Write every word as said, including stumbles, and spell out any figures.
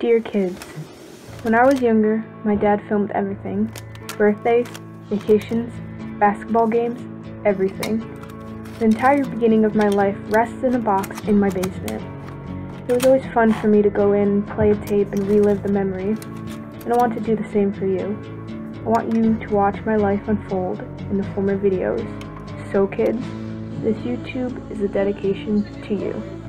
Dear kids, when I was younger, my dad filmed everything. Birthdays, vacations, basketball games, everything. The entire beginning of my life rests in a box in my basement. It was always fun for me to go in, play a tape, and relive the memory. And I want to do the same for you. I want you to watch my life unfold in the form of videos. So kids, this YouTube is a dedication to you.